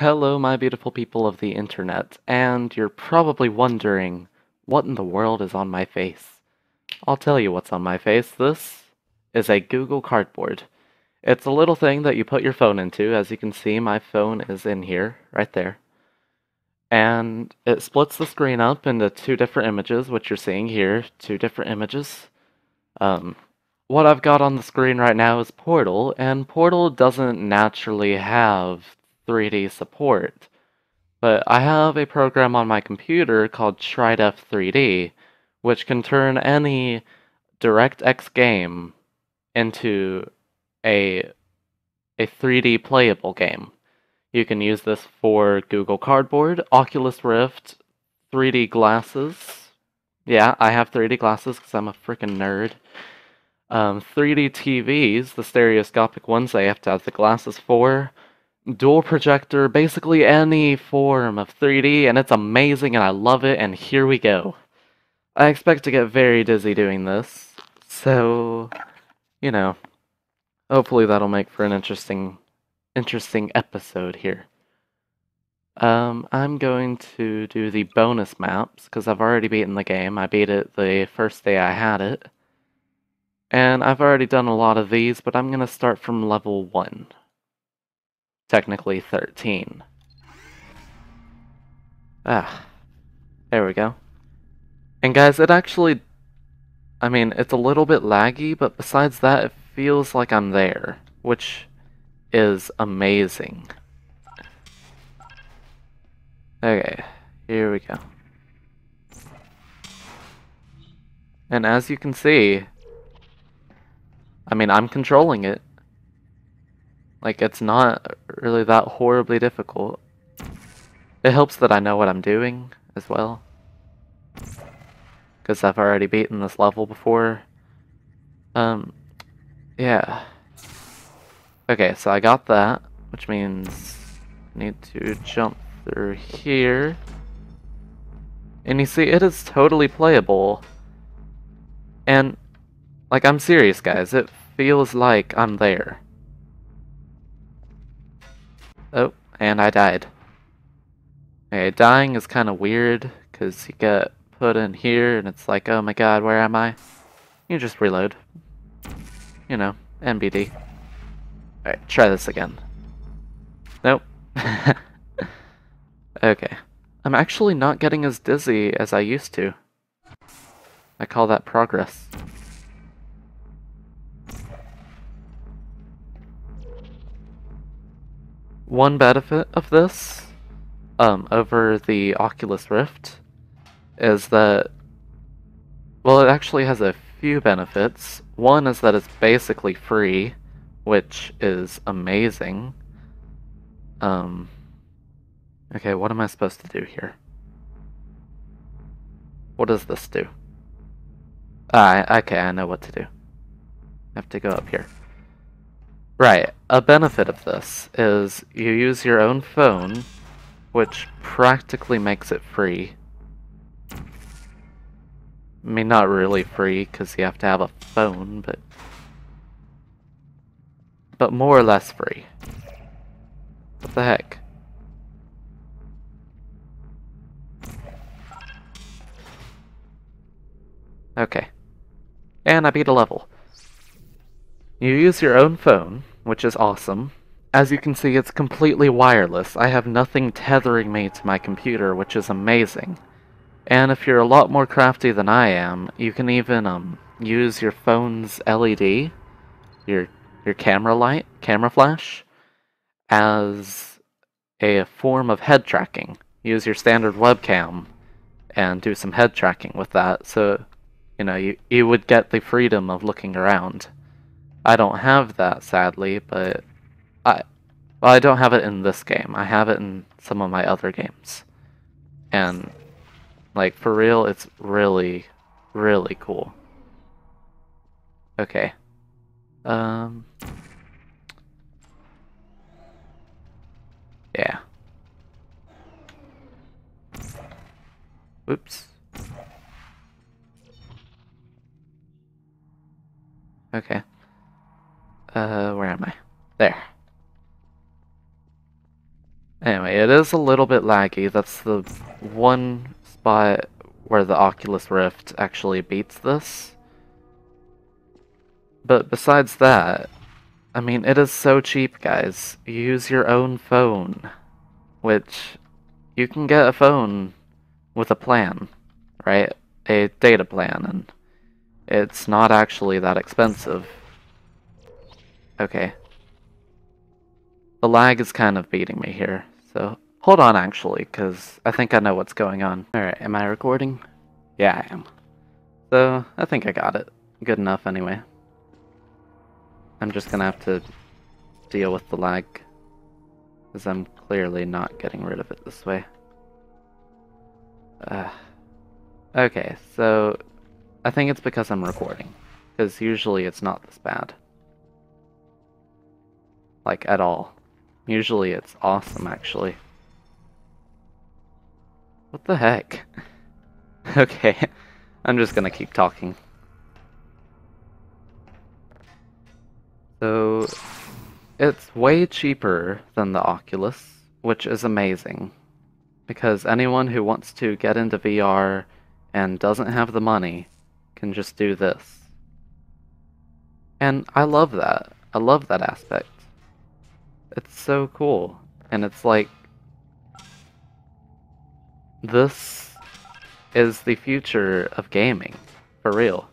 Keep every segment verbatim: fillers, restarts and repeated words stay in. Hello, my beautiful people of the internet, and you're probably wondering, what in the world is on my face? I'll tell you what's on my face. This is a Google Cardboard. It's a little thing that you put your phone into. As you can see, my phone is in here, right there. And it splits the screen up into two different images, which you're seeing here, two different images. Um, what I've got on the screen right now is Portal, and Portal doesn't naturally have three D support, but I have a program on my computer called Tridef three D, which can turn any DirectX game into a, a three D playable game. You can use this for Google Cardboard, Oculus Rift, three D glasses. Yeah, I have three D glasses because I'm a freaking nerd. Um, three D T Vs, the stereoscopic ones I have to have the glasses for. Dual projector, basically any form of three D, and it's amazing and I love it, and here we go. I expect to get very dizzy doing this, so, you know, hopefully that'll make for an interesting, interesting episode here. Um, I'm going to do the bonus maps, because I've already beaten the game. I beat it the first day I had it. And I've already done a lot of these, but I'm going to start from level one. Technically thirteen. Ah. There we go. And guys, it actually... I mean, it's a little bit laggy, but besides that, it feels like I'm there. Which is amazing. Okay, here we go. And as you can see... I mean, I'm controlling it. Like, it's not really that horribly difficult. It helps that I know what I'm doing as well, because I've already beaten this level before. Um, yeah. Okay, so I got that, which means I need to jump through here. And you see, it is totally playable. And, like, I'm serious, guys. It feels like I'm there. Oh, and I died. Okay, dying is kind of weird, because you get put in here, and it's like, oh my god, where am I? You just reload. You know, N B D. Alright, try this again. Nope. Okay. I'm actually not getting as dizzy as I used to. I call that progress. One benefit of this, um, over the Oculus Rift, is that, well, it actually has a few benefits. One is that it's basically free, which is amazing. Um, okay, what am I supposed to do here? What does this do? Ah, okay, I know what to do. I have to go up here. Right, a benefit of this is you use your own phone, which practically makes it free. I mean, not really free, because you have to have a phone, but... But more or less free. What the heck? Okay. And I beat a level. You use your own phone, which is awesome. As you can see, it's completely wireless. I have nothing tethering me to my computer, which is amazing. And if you're a lot more crafty than I am, you can even um use your phone's L E D, your your camera light, camera flash, as a form of head tracking. Use your standard webcam and do some head tracking with that. So, you know, you, you would get the freedom of looking around. I don't have that, sadly, but I well, I don't have it in this game. I have it in some of my other games. And, like, for real, it's really, really cool. Okay. Um... Yeah. Oops. Okay. Uh, where am I? There. Anyway, it is a little bit laggy. That's the one spot where the Oculus Rift actually beats this. But besides that, I mean, it is so cheap, guys. You use your own phone, which you can get a phone with a plan, right? A data plan, and it's not actually that expensive. Okay. The lag is kind of beating me here, so hold on actually, because I think I know what's going on. Alright, am I recording? Yeah, I am. So, I think I got it. Good enough anyway. I'm just gonna have to deal with the lag, because I'm clearly not getting rid of it this way. Uh, okay, so I think it's because I'm recording, because usually it's not this bad. Like, at all. Usually it's awesome, actually. What the heck? Okay, I'm just gonna keep talking. So, it's way cheaper than the Oculus, which is amazing. Because anyone who wants to get into V R and doesn't have the money can just do this. And I love that. I love that aspect. It's so cool, and it's like, this is the future of gaming, for real.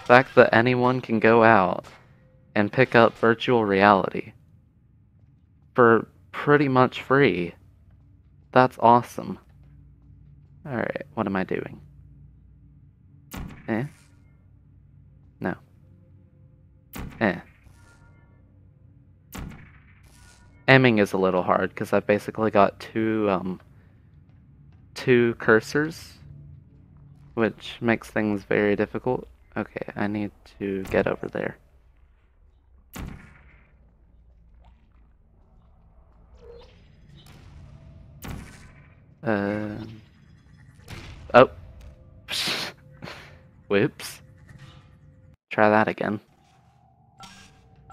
The fact that anyone can go out and pick up virtual reality for pretty much free, that's awesome. Alright, what am I doing? Eh? No. Eh. Aiming is a little hard, because I've basically got two, um, two cursors, which makes things very difficult. Okay, I need to get over there. Uh, oh. Whoops. Try that again.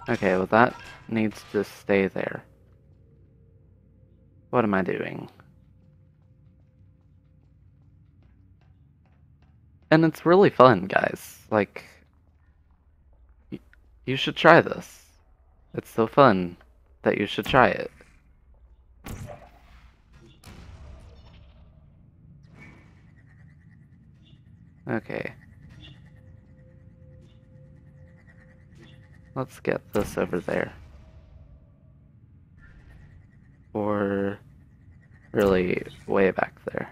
Okay, well that needs to stay there. What am I doing? And it's really fun, guys. Like, y you should try this. It's so fun that you should try it. Okay. Let's get this over there. Or really way back there.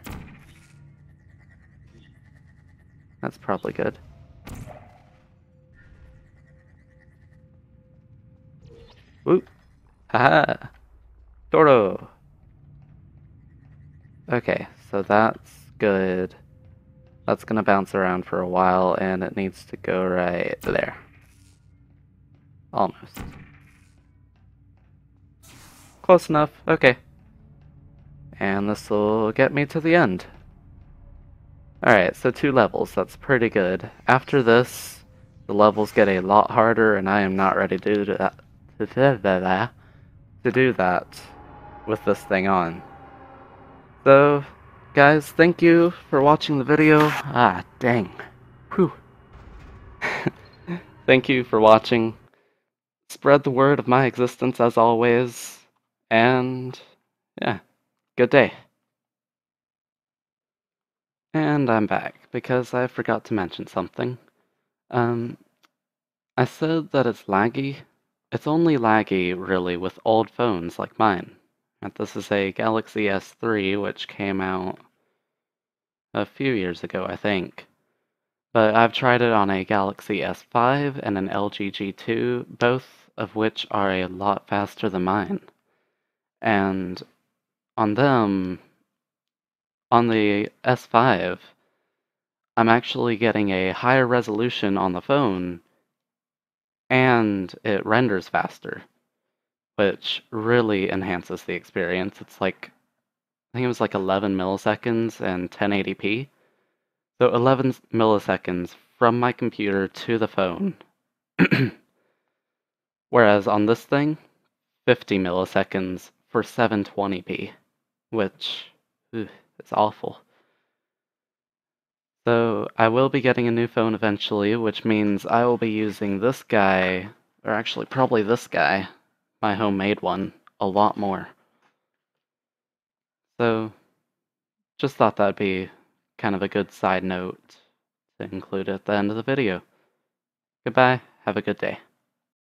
That's probably good. Whoop! Haha! Toro! Okay, so that's good. That's gonna bounce around for a while, and it needs to go right there. Almost. Close enough, okay. And this will get me to the end. Alright, so two levels, that's pretty good. After this, the levels get a lot harder, and I am not ready to do that, to do that with this thing on. So, guys, thank you for watching the video. Ah, dang. Whew. Thank you for watching. Spread the word of my existence as always. And, yeah, good day. And I'm back, because I forgot to mention something. Um, I said that it's laggy. It's only laggy, really, with old phones like mine. And this is a Galaxy S three, which came out a few years ago, I think. But I've tried it on a Galaxy S five and an L G G two, both of which are a lot faster than mine. And on them, on the S five, I'm actually getting a higher resolution on the phone, and it renders faster, which really enhances the experience. It's like, I think it was like eleven milliseconds and ten eighty p. So eleven milliseconds from my computer to the phone. Whereas on this thing, fifty milliseconds for seven twenty p, which ugh, is awful. So I will be getting a new phone eventually, which means I will be using this guy, or actually probably this guy, my homemade one, a lot more. So just thought that'd be kind of a good side note to include at the end of the video. Goodbye, have a good day.